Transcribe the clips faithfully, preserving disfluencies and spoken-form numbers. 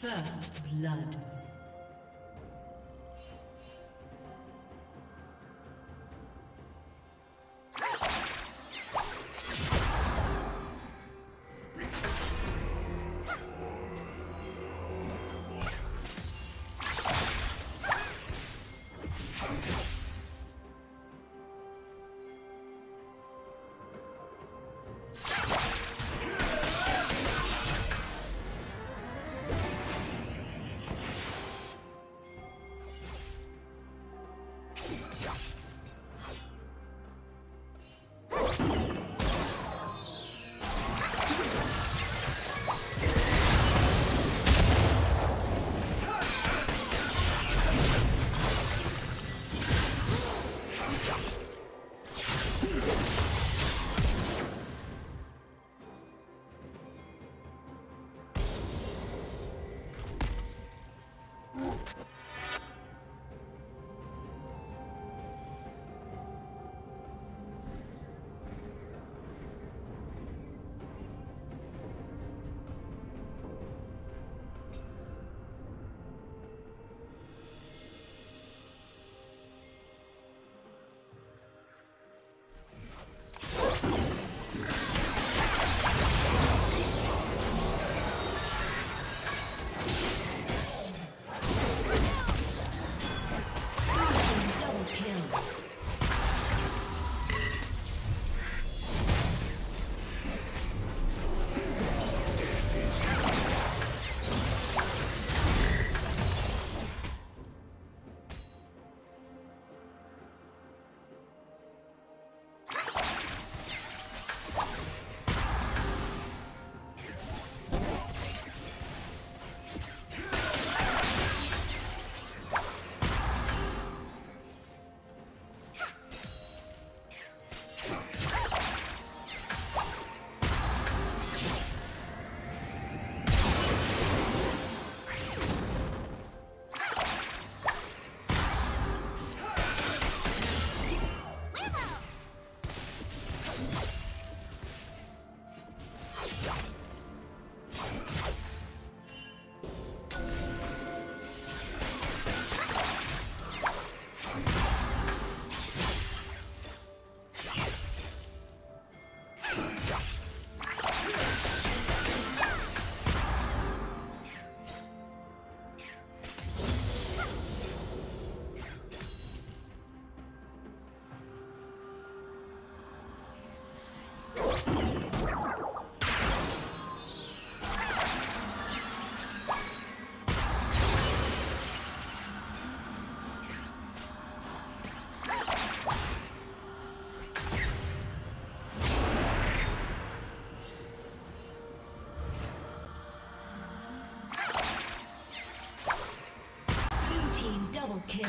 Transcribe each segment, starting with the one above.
First blood. Double kill.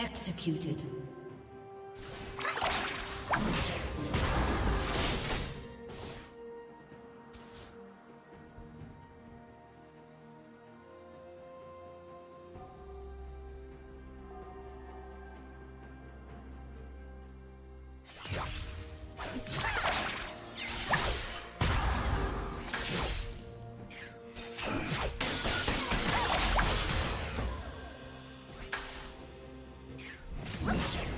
Executed. Let's go.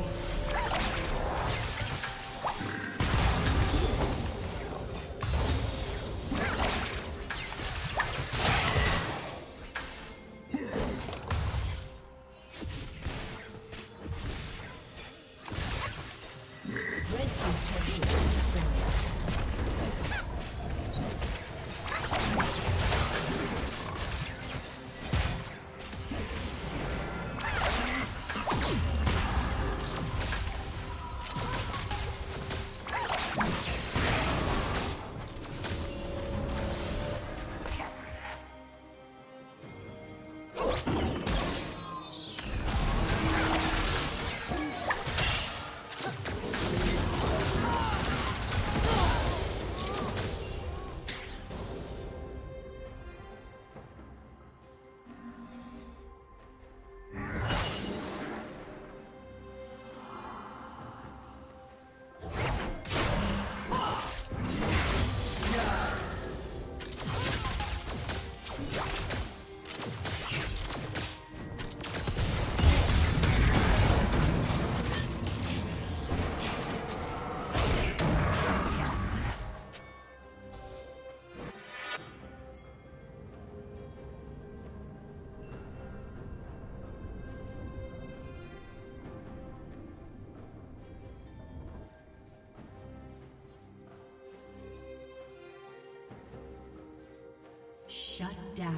Shut down.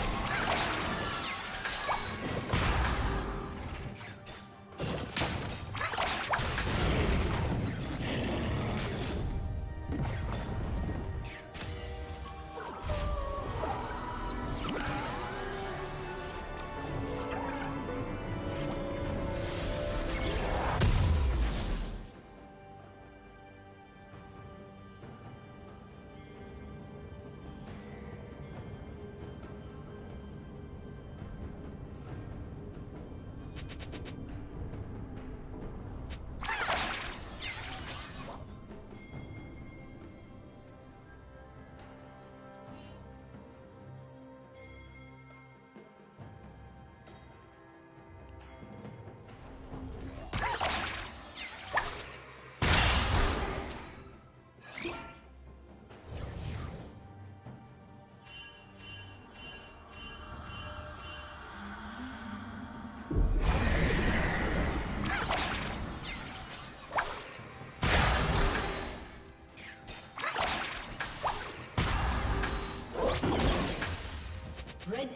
Red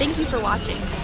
Thank you for watching.